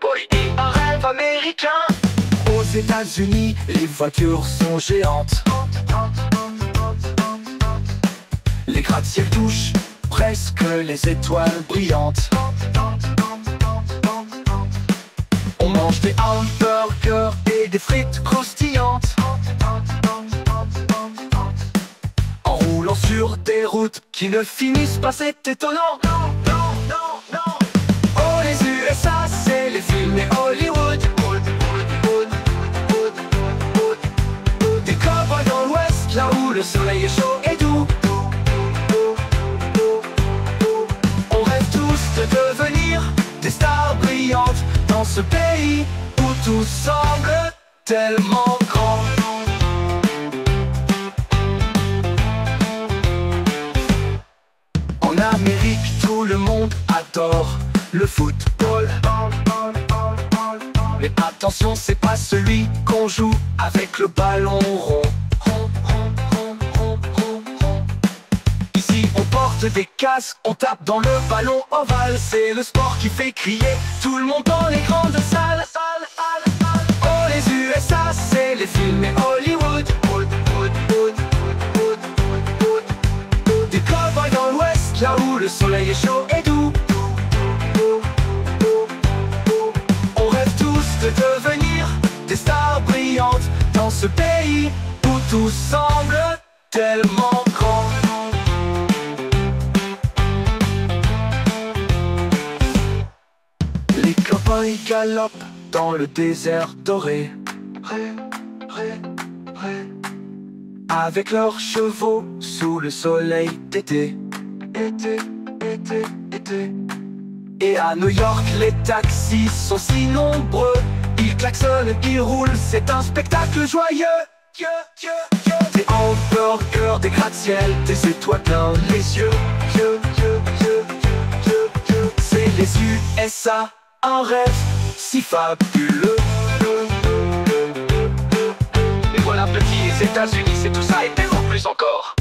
Bush dit un rêve américain. Aux États-Unis, les voitures sont géantes. Les gratte-ciel touchent presque les étoiles brillantes. On mange des hamburgers et des frites croustillantes, en roulant sur des routes qui ne finissent pas, c'est étonnant. Oh, les USA, c'est les films et Hollywood. Des cowboys dans l'Ouest, là où le soleil est chaud et doux. On rêve tous de devenir des stars brillantes, dans ce pays où tout semble tellement grand. En Amérique, tout le monde adore le football. Mais attention, c'est pas celui qu'on joue avec le ballon rond. Ici, on porte des casques, on tape dans le ballon ovale. C'est le sport qui fait crier tout le monde dans les grandes salles. Oh, les USA, c'est les films et Hollywood. Des cowboys dans l'Ouest, là où le soleil est chaud et doux. De devenir des stars brillantes, dans ce pays où tout semble tellement grand. Les cowboys galopent dans le désert doré, avec leurs chevaux sous le soleil d'été. Et à New York, les taxis sont si nombreux, ils klaxonnent, ils roulent, c'est un spectacle joyeux. Des hamburgers, des gratte-ciel, des étoiles dans les yeux. C'est les USA, un rêve si fabuleux. Et voilà, petit, les États-Unis, c'est tout ça et plus encore.